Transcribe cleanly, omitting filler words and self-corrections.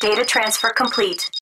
Data transfer complete.